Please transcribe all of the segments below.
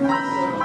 Sometimes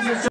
it's just